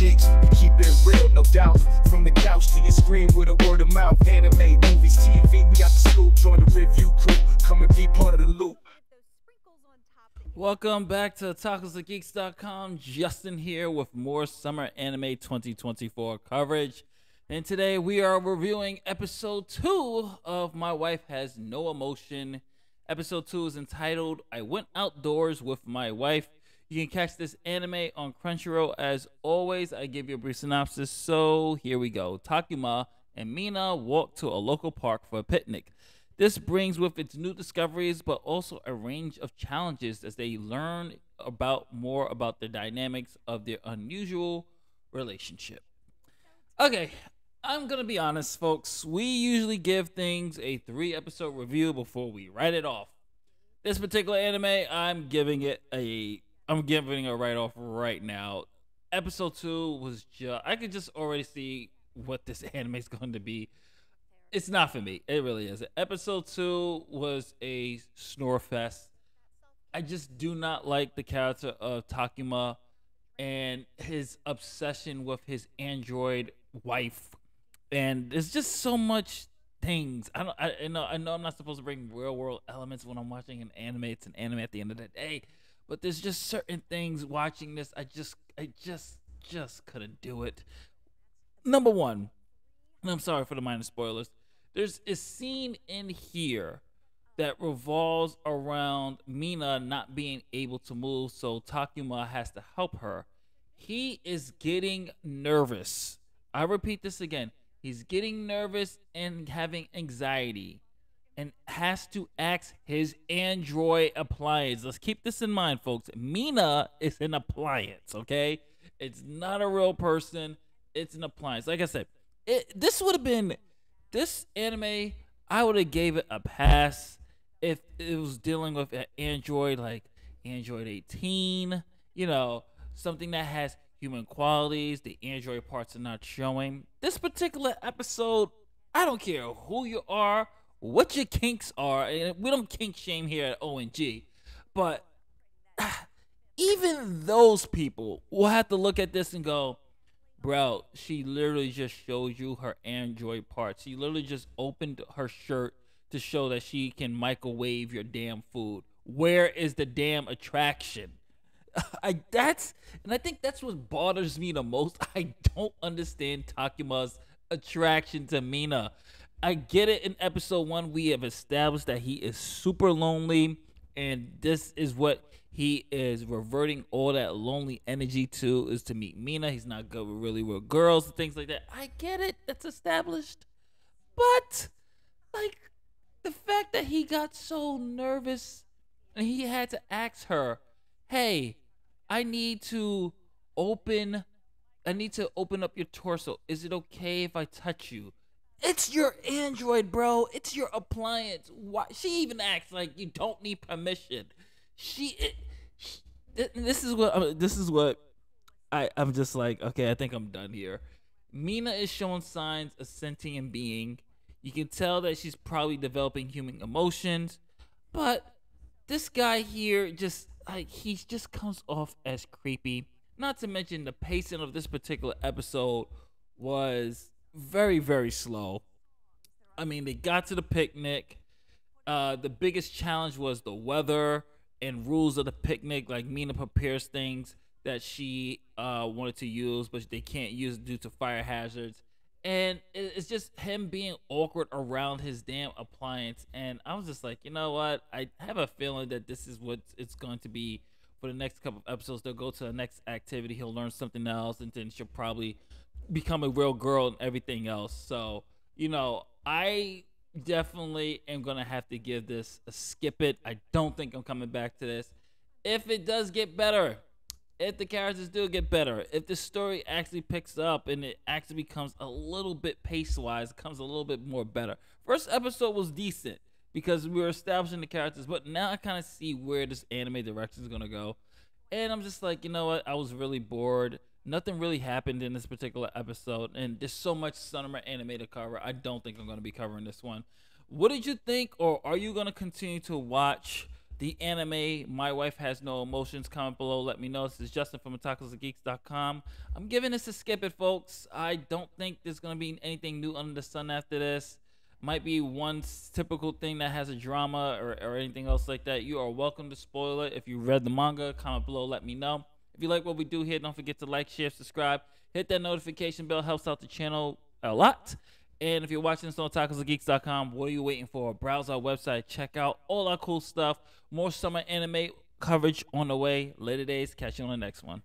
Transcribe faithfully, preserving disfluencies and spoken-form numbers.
Geeks, keep it real, no doubt. From the couch to your screen with a word of mouth. Anime, movies, T V, we got the scoop. Join the review crew, come and be part of the loop. Welcome back to Tacos of Geeks dot com. Justin here with more Summer Anime twenty twenty-four coverage. And today we are reviewing episode two of My Wife Has No Emotion. Episode two is entitled I Went Outdoors with My Wife. You can catch this anime on Crunchyroll as always. I give you a brief synopsis, so here we go. Takuma and Mina walk to a local park for a picnic. This brings with its new discoveries, but also a range of challenges as they learn about more about the dynamics of their unusual relationship. Okay, I'm going to be honest, folks. We usually give things a three-episode review before we write it off. This particular anime, I'm giving it a... I'm giving a write-off right now. Episode two was just... I could just already see what this anime is going to be. It's not for me. It really isn't. Episode two was a snore fest. I just do not like the character of Takuma and his obsession with his Android wife. And there's just so much things. I don't. I, I know. I know. I'm not supposed to bring real-world elements when I'm watching an anime. It's an anime at the end of the day. But there's just certain things watching this, I just, I just, just couldn't do it. Number one, and I'm sorry for the minor spoilers, there's a scene in here that revolves around Mina not being able to move, so Takuma has to help her. He is getting nervous. I repeat this again. He's getting nervous and having anxiety, and has to ask his Android appliance. Let's keep this in mind, folks. Mina is an appliance, okay? It's not a real person. It's an appliance. Like I said, it, this would have been, this anime, I would have gave it a pass if it was dealing with an Android, like Android eighteen, you know, something that has human qualities, the Android parts are not showing. This particular episode, I don't care who you are, what your kinks are, and we don't kink shame here at O N G, but even those people will have to look at this and go, bro, she literally just showed you her Android parts. She literally just opened her shirt to show that she can microwave your damn food. Where is the damn attraction? I that's and I think that's what bothers me the most. I don't understand Takuma's attraction to Mina. I get it. In episode one, we have established that he is super lonely, and this is what he is reverting all that lonely energy to, is to meet Mina. He's not good with really real girls and things like that. I get it. That's established. But, like, the fact that he got so nervous and he had to ask her, hey, I need to open, I need to open up your torso. Is it okay if I touch you? It's your Android, bro. It's your appliance. Why? She even acts like you don't need permission. She, it, she this is what this is what I I'm just like, okay, I think I'm done here. Mina is showing signs of sentient being. You can tell that she's probably developing human emotions, but this guy here just like he just comes off as creepy. Not to mention the pacing of this particular episode was very, very slow. I mean, they got to the picnic. Uh, the biggest challenge was the weather and rules of the picnic. Like, Mina prepares things that she uh, wanted to use, but they can't use due to fire hazards. And it's just him being awkward around his damn appliance. And I was just like, you know what? I have a feeling that this is what it's going to be for the next couple of episodes. They'll go to the next activity. He'll learn something else, and then she'll probably become a real girl and everything else. So, you know, I definitely am gonna have to give this a skip it. I don't think I'm coming back to this. If it does get better, if the characters do get better, if the story actually picks up and it actually becomes a little bit pace-wise, comes a little bit more better. First episode was decent because we were establishing the characters, but now I kind of see where this anime direction is gonna go. And I'm just like, you know what? I was really bored. Nothing really happened in this particular episode, and there's so much summer anime to cover. I don't think I'm going to be covering this one. What did you think, or are you going to continue to watch the anime My Wife Has No Emotions. Comment below, let me know. This is Justin from Otakus and Geeks dot com. I'm giving this a skip it, folks. I don't think there's going to be anything new under the sun after this. Might be one typical thing that has a drama or, or anything else like that. You are welcome to spoil it. If you read the manga, comment below, let me know. If you like what we do here, don't forget to like, share, subscribe. Hit that notification bell, helps out the channel a lot. And if you're watching this on Tacos of Geeks dot com, what are you waiting for? Browse our website, check out all our cool stuff. More summer anime coverage on the way. Later days, catch you on the next one.